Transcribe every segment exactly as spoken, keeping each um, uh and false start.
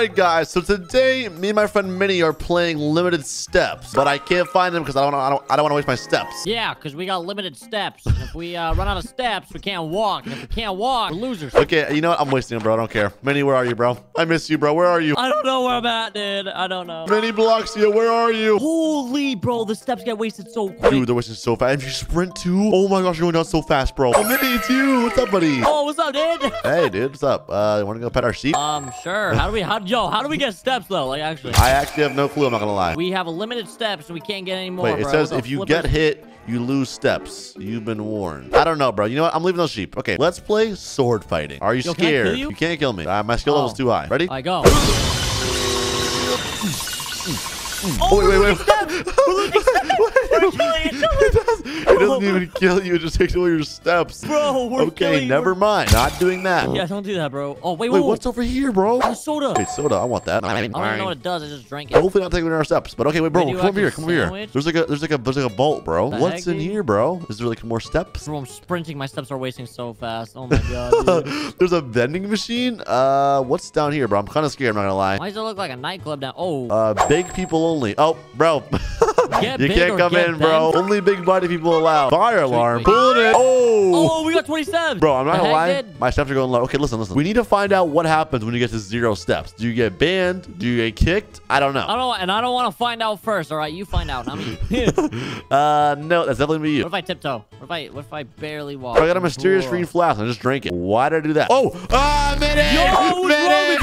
Alright guys, so today me and my friend Minnie are playing limited steps, but I can't find them because I don't I don't I don't want to waste my steps. Yeah, because we got limited steps. If we uh, run out of steps, we can't walk. And if we can't walk, we're losers. Okay, you know what? I'm wasting them, bro. I don't care. Minnie, where are you, bro? I miss you, bro. Where are you? I don't know where I'm at, dude. I don't know. Minnie blocks you. Where are you? Holy, bro. The steps get wasted so quick. Dude, they're wasted so fast. If you sprint too, oh my gosh, you're going down so fast, bro. Oh, Minnie, it's you. What's up, buddy? Oh, what's up, dude? Hey, dude. What's up? Uh, you want to go pet our sheep? Um, sure. How do we, how, yo, how do we get steps, though? Like, actually. I actually have no clue. I'm not going to lie. We have a limited steps, so we can't get any more, Wait, it bro. says if you get it. hit, you lose steps. You've been warned. I don't know, bro. You know what? I'm leaving those sheep. Okay, let's play sword fighting. Are you yo, scared? Can I kill you? You can't kill me. Uh, my skill oh. level's too high. Ready? I go. Oh, wait, wait, wait. We're killing each other. It doesn't even kill you. It just takes all your steps. Bro, we're Okay, killing, never we're... mind. Not doing that. Yeah, don't do that, bro. Oh, wait, wait. Wait, what's over here, bro? Oh, soda. Hey, soda. I want that. I don't even know what it does. I just drank it. Hopefully not taking our steps. But okay, wait, bro. Wait, come over here. Come over here. There's like a there's like a there's like a bolt, bro. What's in here, bro? Is there like more steps? Bro, I'm sprinting. My steps are wasting so fast. Oh my god. There's a vending machine. Uh, what's down here, bro? I'm kind of scared. I'm not gonna lie. Why does it look like a nightclub now? Oh. Uh, big people only. Oh, bro. Get you can't come in, bro. Bent. Only big body people allowed. Fire alarm. Pull it. Oh. Oh, we got twenty steps. Bro, I'm not gonna lie. Did. My steps are going low. Okay, listen, listen. We need to find out what happens when you get to zero steps. Do you get banned? Do you get kicked? I don't know. I don't. And I don't want to find out first. All right, you find out. I mean, uh, no, that's definitely me. What if I tiptoe? What if I? What if I barely walk? I got a mysterious green flask. I just drank it. Why did I do that? Oh, ah, Minnie. Yo, what's wrong with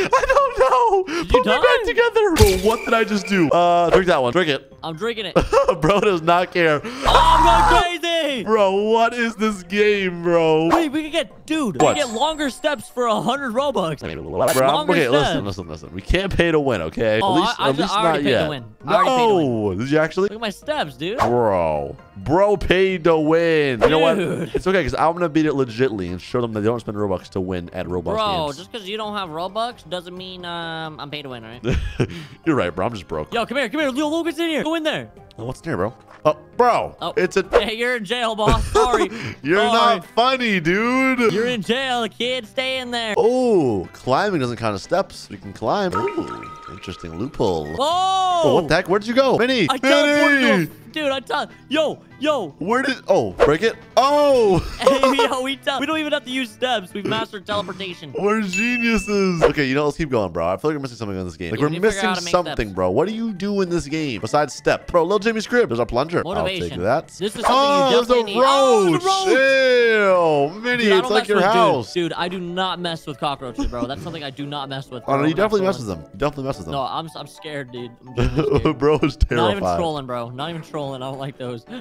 you? I don't know. Did Put you me die? back together. Bro, what did I just do? Uh, drink that one. Drink it. I'm drinking it. Bro does not care. Oh, I'm going crazy. Bro, what is this game, bro? Wait, we can get, dude, what? we can get longer steps for one hundred Robux. Bro, okay, steps. listen, listen, listen. We can't pay to win, okay? Oh, at least, I, I, at least I already not paid yet. To win. I already paid to win. No, did you actually? Look at my steps, dude. Bro, bro paid to win. You dude. know what? It's okay, because I'm going to beat it legitly and show them that they don't spend Robux to win at Robux Bro, games. Just because you don't have Robux doesn't mean um, I'm paid to win, all right? You're right, bro. I'm just broke. Yo, come here, come here. Yo, Lucas in here. Go in there. Oh, what's in here, bro? Oh, bro. Oh. It's a... Hey, you're in jail, boss. Sorry. You're Sorry. not funny, dude. You're in jail, kid. Stay in there. Oh, climbing doesn't count as steps. We can climb. Ooh, interesting loophole. Oh! Oh, what the heck? Where'd you go? Minnie. I teleported. Dude, I tell yo, yo. Where did oh break it? Oh, hey, yo, we we don't even have to use steps. We've mastered teleportation. We're geniuses. Okay, you know, let's keep going, bro. I feel like we're missing something in this game. Like yeah, we're missing something, steps. bro. What do you do in this game besides step, bro? Little Jimmy's crib. There's a plunger. Motivation. I'll take that. This is something oh, you definitely need. Oh, there's a roach. Ew, Minnie, dude, it's like your house, dude. dude. I do not mess with cockroaches, bro. That's something I do not mess with. Bro. Oh no, you definitely mess with them. You definitely mess with them. No, I'm I'm scared, dude. I'm scared. Bro is terrified. Not even trolling, bro. Not even trolling. And I don't like those. um,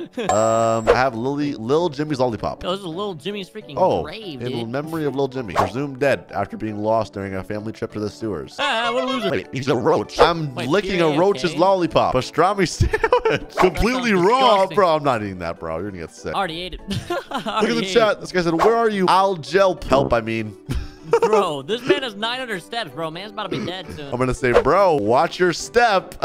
I have Lily, Lil Jimmy's lollipop. Yo, this is Lil Jimmy's freaking oh, grave, dude. In memory of Lil Jimmy, presumed dead after being lost during a family trip to the sewers. Ah, what a loser! Wait, he's a roach. I'm Wait, licking a roach's okay. lollipop. Pastrami sandwich. Completely raw, bro. I'm not eating that, bro. You're gonna get sick. I already ate it. Look at the chat. It. This guy said, "Where are you?" I'll gel help. I mean. Bro, this man has nine hundred steps, bro. Man's about to be dead soon. I'm gonna say, bro, watch your step.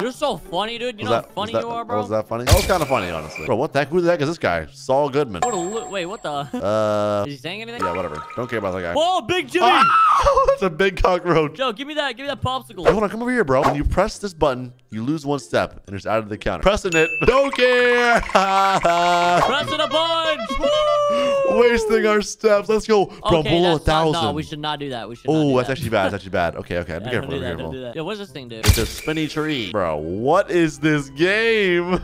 You're so funny, dude. You was know that, how funny that, you are, bro? Was that funny? That was kind of funny, honestly. Bro, what the heck? Who the heck is this guy? Saul Goodman. What a wait, what the? Uh, is he saying anything? Yeah, whatever. Don't care about that guy. Whoa, big Jimmy! Ah! It's a big cockroach. Yo, give me that. Give me that popsicle. Hey, hold on, come over here, bro. When you press this button, you lose one step, and it's out of the counter. Pressing it. Don't care. Pressing a bunch. Woo! Wasting our steps. Let's go. Bro, okay, below a thousand. No, we should not do that. We should. Oh, that's that. actually bad. That's actually bad. Okay, okay. Yeah, be careful. Don't do be that, careful. Don't do that. Yo, what's this thing, dude? It's a spinny tree, bro. What is this game?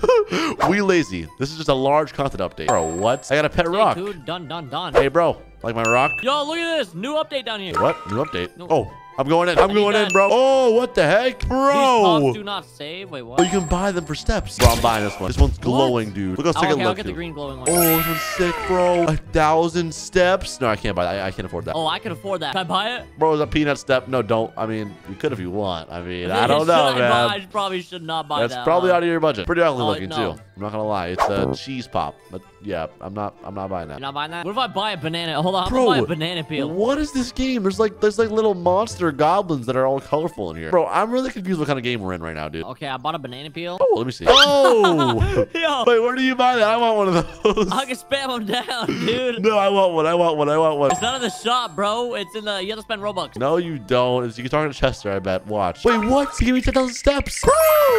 We lazy. This is just a large content update, bro. What? I got a pet Stay rock. Dude, done, done, done. Hey, bro, like my rock? Yo, look at this new update down here. What? New update? No. Oh. I'm going in. I'm going in, bro. Oh, what the heck, bro? These pops do not save. Wait, what? Oh, you can buy them for steps. Bro, I'm buying this one. This one's glowing, what? dude. Look, let's take oh, okay, a look. I'll get dude. the green glowing one. Oh, this one's sick, bro. A thousand steps. No, I can't buy that. I, I can't afford that. Oh, I can afford that. Can I buy it? Bro, it's a peanut step. No, don't. I mean, you could if you want. I mean, I don't know, I man. I probably should not buy That's that. That's probably one. out of your budget. Pretty ugly oh, looking, no. too. I'm not gonna lie. It's a cheese pop, but yeah, I'm not. I'm not buying that. You're not buying that? What if I buy a banana? Hold on, I'm bro, gonna buy a banana peel. What is this game? There's like, there's like little monsters. are goblins that are all colorful in here. Bro, I'm really confused what kind of game we're in right now, dude. Okay, I bought a banana peel. Oh, let me see. Oh! Yo. Wait, where do you buy that? I want one of those. I can spam them down, dude. No, I want one. I want one. I want one. It's not in the shop, bro. It's in the... You have to spend Robux. No, you don't. It's, you can talk to Chester, I bet. Watch. Wait, what? Give me ten thousand steps.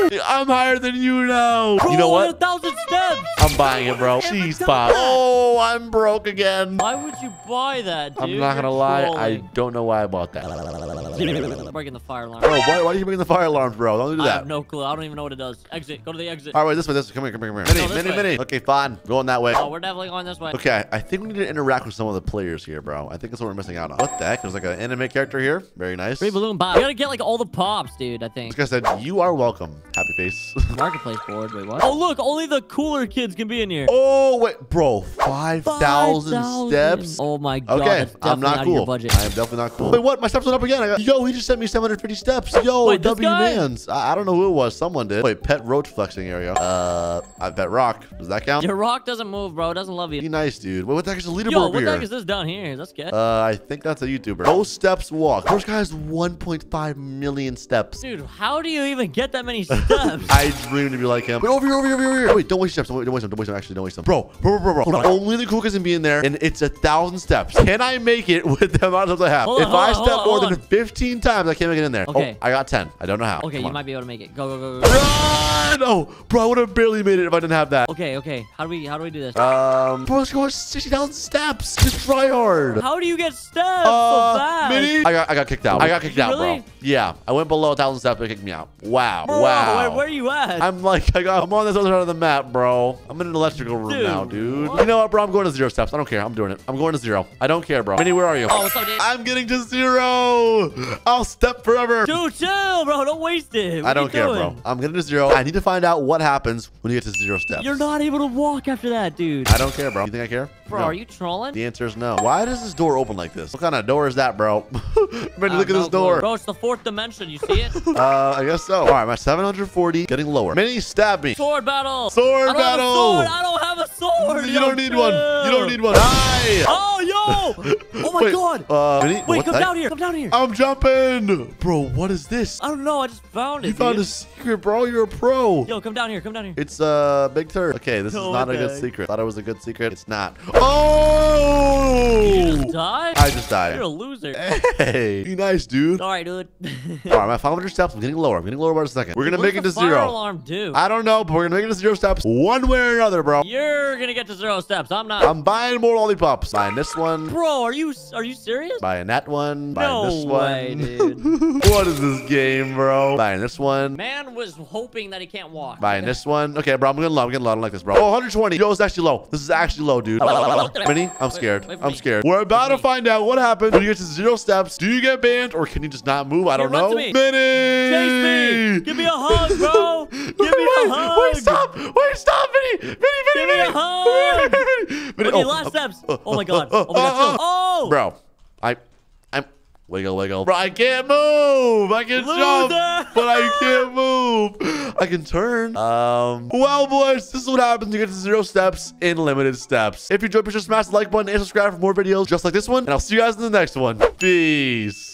Dude, I'm higher than you now. Bro, you know what? ten thousand steps. I'm buying it, bro. Jeez, Bob. Oh, I'm broke again. Why would you buy that, dude? I'm not going to lie. I don't know why I bought that. I'm breaking the fire alarm. Bro, why, why are you breaking the fire alarm, bro? Don't do that. I have no clue. I don't even know what it does. Exit. Go to the exit. All right, wait, this way, this way. Come here, come here, come here. Minnie, no, Minnie, way. Minnie. Okay, fine. Going that way. Oh, we're definitely going this way. Okay, I think we need to interact with some of the players here, bro. I think that's what we're missing out on. What the heck? There's like an anime character here. Very nice. Free balloon pop. You gotta get like all the pops, dude, I think. Like I said, you are welcome. Happy face. Marketplace board. Wait, what? Oh, look. Only the cooler kids can be in here. Oh, wait. Bro, five thousand steps. Oh, my God. Okay, I'm not cool. Budget. I am definitely not cool. Wait, what? My steps went up again. I got... Yo, he just sent me seven hundred fifty steps. Yo, wait, W Mans. I, I don't know who it was. Someone did. Wait, pet roach flexing area. Uh, I bet rock. Does that count? Your rock doesn't move, bro. It doesn't love you. Be nice, dude. Wait, what the heck is the leaderboard? Yo, what the heck is this down here? That's good. Uh, I think that's a YouTuber. No steps walk. First guy has one point five million steps. Dude, how do you even get that many steps? I dream to be like him. Wait, over here, over here, over here. Wait, don't waste steps. Don't waste them. Don't waste them. Actually, don't waste them. Bro, bro, bro, bro. Hold on. Only the cool kids can be in there, and it's a thousand steps. Can I make it with the amount of steps I have? Hold if on, I step on, more than on. fifteen times, I can't make it in there. Okay. Oh, I got ten. I don't know how. Okay, Come you on. might be able to make it. Go, go, go, go. Run! Oh, bro, I would have barely made it if I didn't have that. Okay, okay. How do we, how do we do this? Um, bro, let's go sixty thousand steps. Just try hard. How do you get steps uh, so fast? Minnie? I got, I got kicked out. I got kicked really? out, bro. Yeah, I went below a thousand steps. They kicked me out. Wow, bro, wow. Where, where are you at? I'm like, I got, I'm on this other side of the map, bro. I'm in an electrical room dude, now, dude. What? You know what, bro? I'm going to zero steps. I don't care. I'm doing it. I'm going to zero. I don't care, bro. Minnie, where are you? Oh, what's up, dude? I'm getting to zero. I'll step forever. Dude, chill, bro. Don't waste it. What I don't care, doing? bro. I'm getting to zero. I need to find out what happens when you get to zero steps. You're not able to walk after that, dude. I don't care, bro. You think I care? Bro, no. Are you trolling? The answer is no. Why does this door open like this? What kind of door is that, bro? Minnie, look at this door. Bro, it's the fourth dimension. You see it? uh, I guess so. All right, my seven hundred forty getting lower. Minnie, stab me. Sword battle. Sword I battle. Sword. I don't have a sword. You yo, don't need dude. one. You don't need one. Die. Oh, yo. Oh, my Wait, God. Uh, Minnie, Wait, come down here. Come down here. I'm jumping. Bro, what is this? I don't know. I just found it. You dude. found a secret, bro. You're a pro. Yo, come down here. Come down here. It's a uh, big turd. Okay, this oh, is not okay. a good secret. Thought it was a good secret. It's not. Oh! Did you just die? I just died. You're a loser. Hey. Be nice, dude. All right, dude. All right, my five hundred steps. I'm getting lower. I'm getting lower by a second. We're going to make it to zero. What's the fire alarm do? I don't know, but we're going to make it to zero steps one way or another, bro. You're going to get to zero steps. I'm not. I'm buying more lollipops. Buying this one. Bro, are you are you serious? Buying that one. Buying no this one. Way, dude. What is this game, bro? Buying this one. Man was hoping that he can't walk. Buying okay. this one. Okay, bro. I'm getting low. I'm getting low. I don't like this, bro. Oh, one hundred twenty. Yo, it's actually low. This is actually low, dude. Minnie, I'm scared. Wait, wait I'm scared. We're about wait, to find out what happens when you get to zero steps. Do you get banned or can you just not move? I don't know. Minnie! Chase me! Give me a hug, bro! Give me wait, a hug! Wait, stop! Wait, stop, Minnie! Minnie, Minnie, Give Minnie! Give me a hug! Minnie, Minnie. Okay, last steps. Oh my God. Oh my God. Oh! Bro, I... Wiggle, wiggle. Bro, I can't move. I can Loser. jump, but I can't move. I can turn. Um. Well, boys, this is what happens. You get to zero steps in limited steps. If you enjoyed, be sure to smash the like button and subscribe for more videos just like this one. And I'll see you guys in the next one. Peace.